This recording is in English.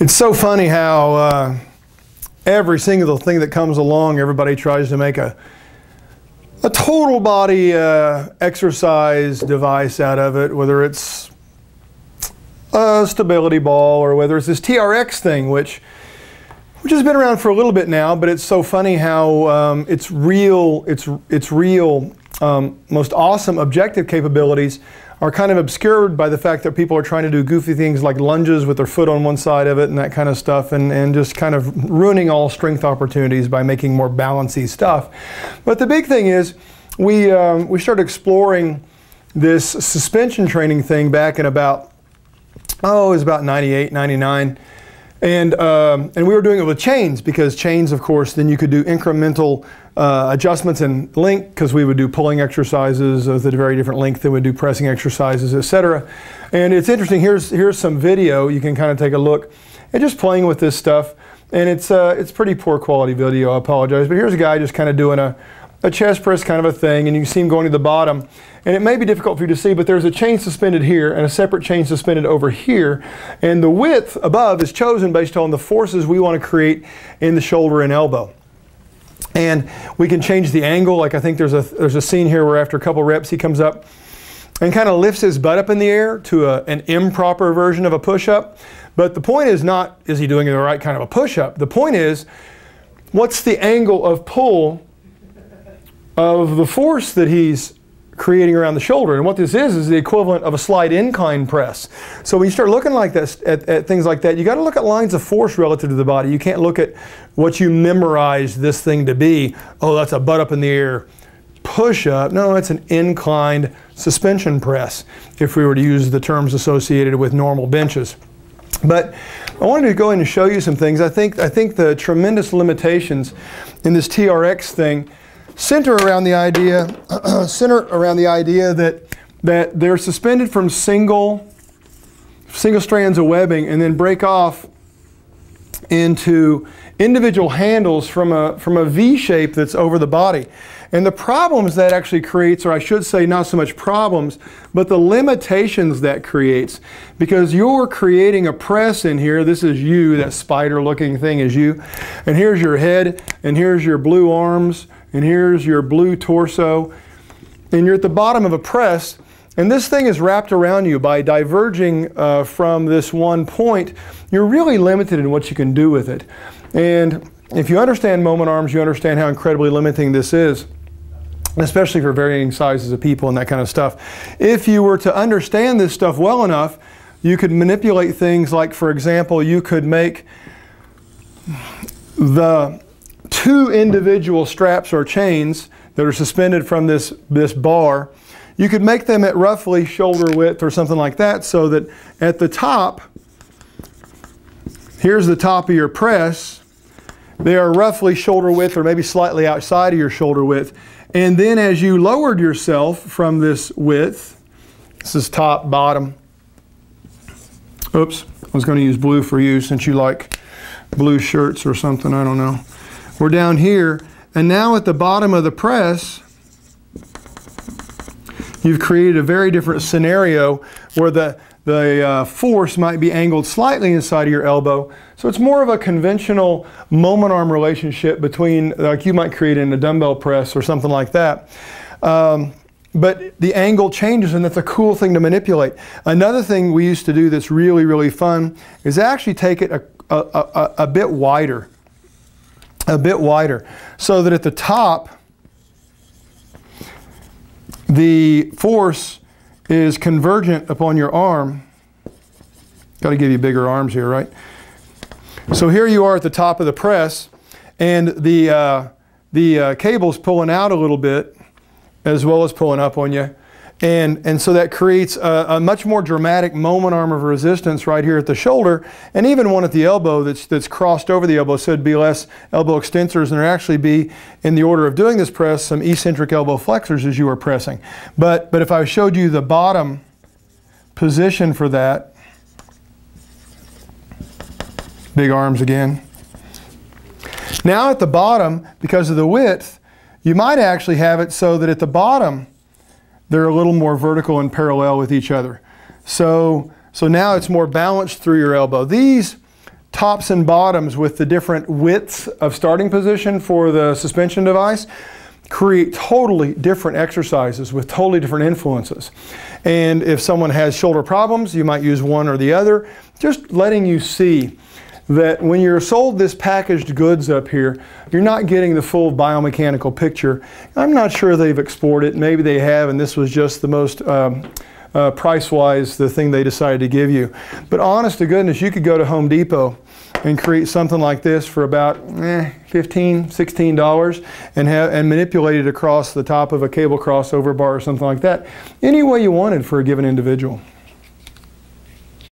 It's so funny how every single thing that comes along, everybody tries to make a total body exercise device out of it, whether it's a stability ball or whether it's this TRX thing, which has been around for a little bit now, but it's so funny how its real most awesome objective capabilities are kind of obscured by the fact that people are trying to do goofy things like lunges with their foot on one side of it and that kind of stuff, and just kind of ruining all strength opportunities by making more balancy stuff. But the big thing is we started exploring this suspension training thing back in about, it was about 98, 99. And we were doing it with chains, because chains, of course, then you could do incremental adjustments in length, because we would do pulling exercises of a very different length than we do pressing exercises, etc. And it's interesting. Here's some video. You can kind of take a look at just playing with this stuff. And it's pretty poor quality video. I apologize. But here's a guy just kind of doing a chest press kind of a thing, and you see him going to the bottom. And it may be difficult for you to see, but there's a chain suspended here and a separate chain suspended over here. And the width above is chosen based on the forces we want to create in the shoulder and elbow. And we can change the angle. Like, I think there's a scene here where after a couple reps he comes up and kind of lifts his butt up in the air to an improper version of a push-up. But the point is not, is he doing the right kind of a push-up? The point is, what's the angle of pull of the force that he's creating around the shoulder? And what this is the equivalent of a slight incline press. So when you start looking like that at things like that, you got to look at lines of force relative to the body. You can't look at what you memorize this thing to be. Oh, that's a butt up in the air push up. No, it's an inclined suspension press, if we were to use the terms associated with normal benches. But I wanted to go in and show you some things. I think the tremendous limitations in this TRX thing center around the idea that they're suspended from single strands of webbing, and then break off into individual handles from a V shape that's over the body. And the problems that actually creates, or I should say not so much problems, but the limitations that creates, because you're creating a press in here. This is you, that spider looking thing is you. And here's your head, and here's your blue arms, and here's your blue torso, and you're at the bottom of a press, and this thing is wrapped around you. By diverging from this one point, you're really limited in what you can do with it. And if you understand moment arms, you understand how incredibly limiting this is, especially for varying sizes of people and that kind of stuff. If you were to understand this stuff well enough, you could manipulate things like, for example, you could make the two individual straps or chains that are suspended from this bar. You could make them at roughly shoulder width or something like that, so that at the top, here's the top of your press, they are roughly shoulder width or maybe slightly outside of your shoulder width. And then as you lowered yourself from this width, this is top, bottom. Oops, I was going to use blue for you, since you like blue shirts or something, I don't know. We're down here, and now at the bottom of the press, you've created a very different scenario where the force might be angled slightly inside of your elbow. So it's more of a conventional moment arm relationship between, like you might create in a dumbbell press or something like that. But the angle changes, and that's a cool thing to manipulate. Another thing we used to do that's really, really fun is actually take it a bit wider. A bit wider, so that at the top the force is convergent upon your arm. Got to give you bigger arms here, right? So here you are at the top of the press, and the cable's pulling out a little bit as well as pulling up on you. And so that creates a much more dramatic moment arm of resistance right here at the shoulder, and even one at the elbow that's crossed over the elbow. So it'd be less elbow extensors, and there'd actually be, in the order of doing this press, some eccentric elbow flexors as you were pressing. But if I showed you the bottom position for that, big arms again. Now at the bottom, because of the width, you might actually have it so that at the bottom, they're a little more vertical and parallel with each other. So now it's more balanced through your elbow. These tops and bottoms with the different widths of starting position for the suspension device create totally different exercises with totally different influences. And if someone has shoulder problems, you might use one or the other. Just letting you see that when you're sold this packaged goods up here, you're not getting the full biomechanical picture. I'm not sure they've explored it. Maybe they have, and this was just the most price-wise, the thing they decided to give you. But honest to goodness, you could go to Home Depot and create something like this for about $15, $16 and manipulate it across the top of a cable crossover bar or something like that, any way you wanted for a given individual.